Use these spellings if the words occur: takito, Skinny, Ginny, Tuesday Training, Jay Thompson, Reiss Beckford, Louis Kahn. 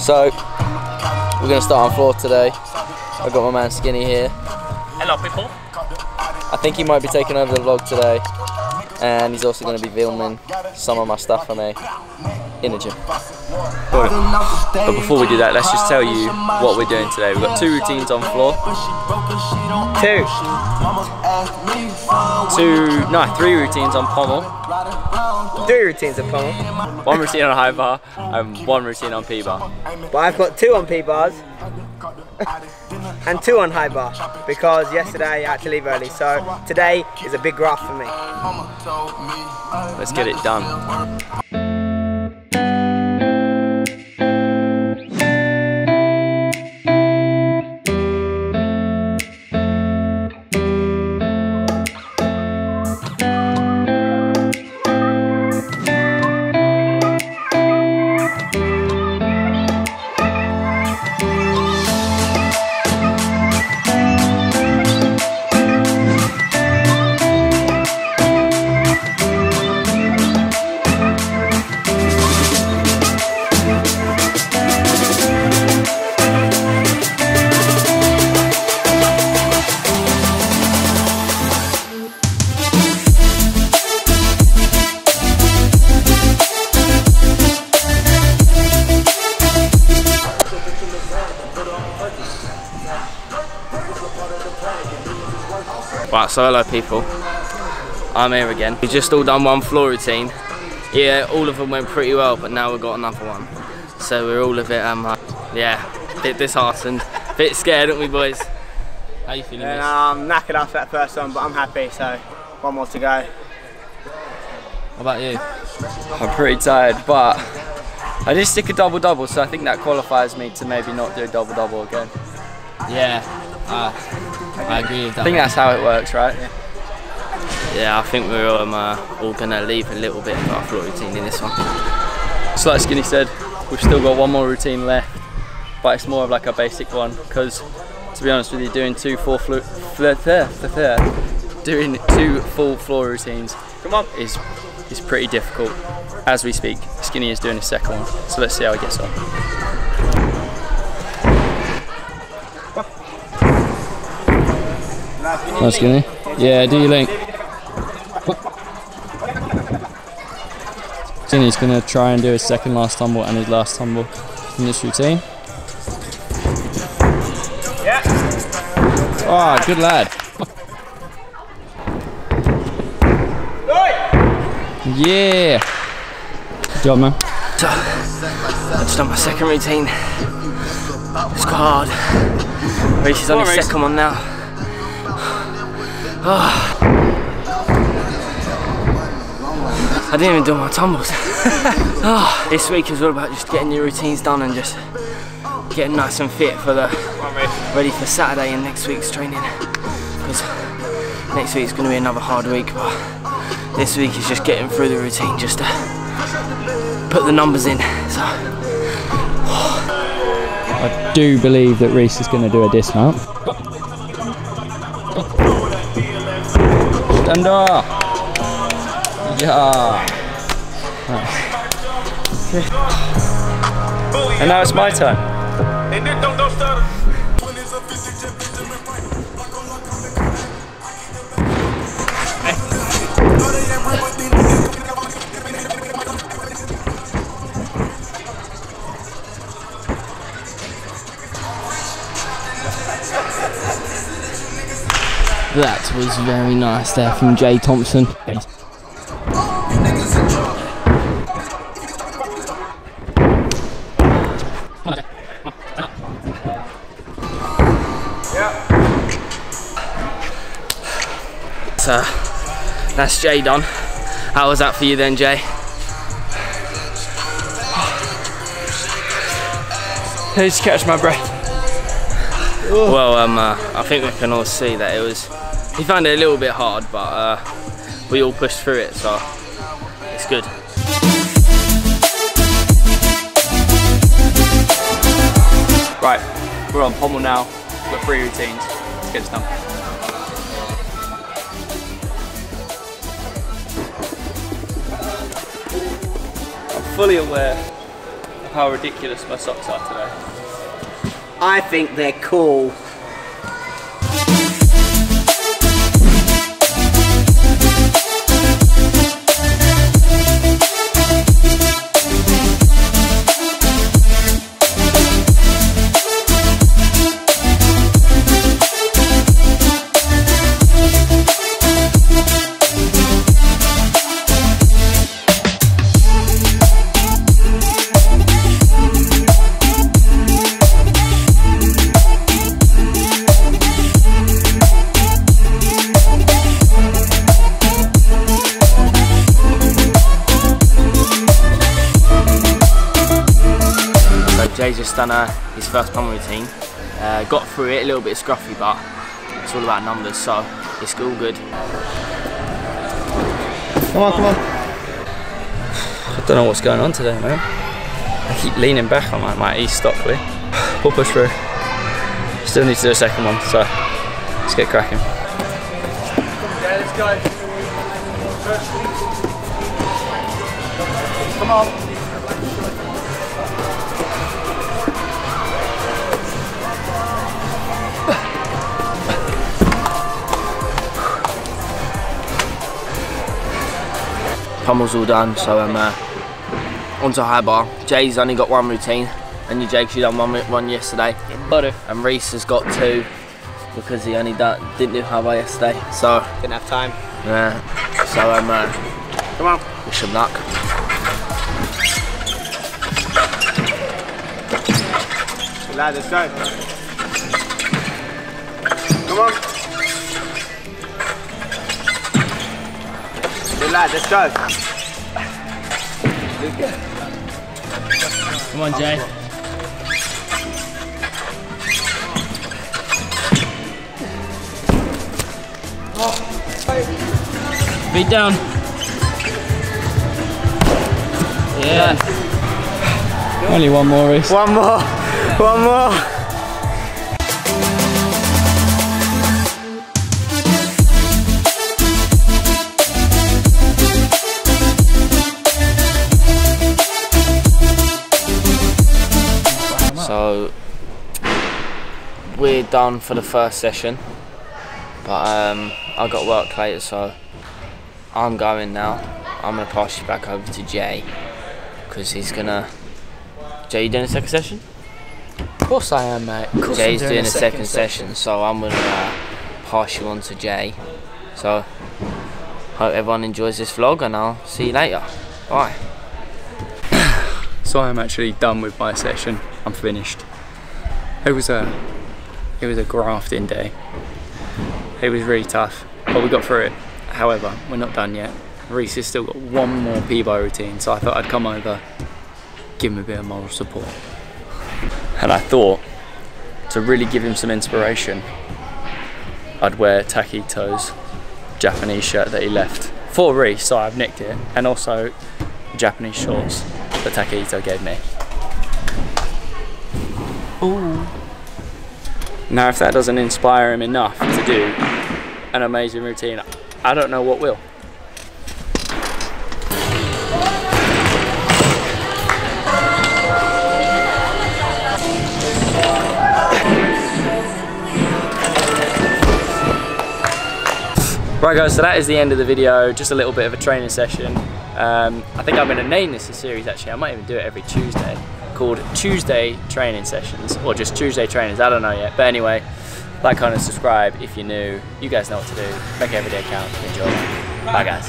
So we're going to start on floor today. I've got my man Skinny here. Hello people. I think he might be taking over the vlog today, and he's also going to be filming some of my stuff for me in the gym. But before we do that, let's just tell you what we're doing today. We've got two routines on floor. Three routines on pommel. Three routines on pommel. One routine on high bar and one routine on P bar. But I've got two on P bars and two on high bar because yesterday I had to leave early, so today is a big graft for me. Let's get it done. Right, so hello people, I'm here again. We've just all done one floor routine. Yeah, all of them went pretty well, but now we've got another one. So we're all a bit, a bit disheartened, a bit scared, aren't we boys? How you feeling? I'm knackered after that first one, but I'm happy, so one more to go. What about you? I'm pretty tired, but I did stick a double-double, so I think that qualifies me to maybe not do a double-double again. Yeah. I agree with that. I think that's how it works, right? Yeah, I think we're all going to leave a little bit of our floor routine in this one. So like Skinny said, we've still got one more routine left, but it's more of like a basic one because, to be honest with you, doing two full floor routines is pretty difficult. As we speak, Skinny is doing his second one, so let's see how he gets on. Nice, Ginny. Yeah, do your link. Ginny's going to try and do his second last tumble and his last tumble in this routine. Yeah. Oh, good lad. Yeah. Good job, man. So, I've just done my second routine. It's quite hard. Reiss is on his second one now. Oh. I didn't even do my tumbles. Oh. This week is all about just getting your routines done and just getting nice and fit for ready for Saturday and next week's training. Because next week's going to be another hard week, but this week is just getting through the routine just to put the numbers in. So. Oh. I do believe that Reiss is going to do a dismount. Stand up! Yeah! Nice. And now it's my turn. That was very nice there from Jay Thompson. So that's Jay done. How was that for you then, Jay? I need to catch my breath. Well, I think we can all see that it was. He found it a little bit hard, but we all pushed through it, so it's good. Right, we're on pommel now. We've got three routines. Let's get this done. I'm fully aware how ridiculous my socks are today. I think they're cool. Jay's just done his first pump routine, got through it, a little bit scruffy, but it's all about numbers, so it's all good. Come on, come on. I don't know what's going on today, man. I keep leaning back, I might ease Stockley. We'll push through. Still need to do a second one, so let's get cracking. Yeah, let's go. Come on. Pummel's all done, so I'm on to high bar. Jay's only got one routine, and Jake actually done one yesterday. And Reiss has got two because he only didn't do high bar yesterday, so didn't have time. Yeah. So I'm come on. Wish him luck. Good lad, let's go. Come on. Lad, let's go. Come on, Jay. Feet down. Yeah. Only one more, Reiss. One more. One more. So we're done for the first session, but I got work later, so I'm going now. I'm gonna pass you back over to Jay because he's gonna. Jay, you doing a second session? Of course I am, mate. Jay's doing a second session, so I'm gonna pass you on to Jay. So hope everyone enjoys this vlog, and I'll see you later. Bye. So I'm actually done with my session. I'm finished. It was a grafting day. It was really tough, but we got through it. However, we're not done yet. Reiss has still got one more P-bar routine, so I thought I'd come over, give him a bit of moral support. And I thought, to really give him some inspiration, I'd wear Takito's Japanese shirt that he left for Reiss, so I've nicked it, and also Japanese shorts that Takito gave me. Ooh. Now if that doesn't inspire him enough to do an amazing routine, I don't know what will. Right guys, so that is the end of the video, just a little bit of a training session. I think I'm going to name this a series actually, I might even do it every Tuesday, called Tuesday Training Sessions, or just Tuesday Trainers, I don't know yet. But anyway, like, comment and subscribe if you're new, you guys know what to do, make every day count, enjoy, bye guys.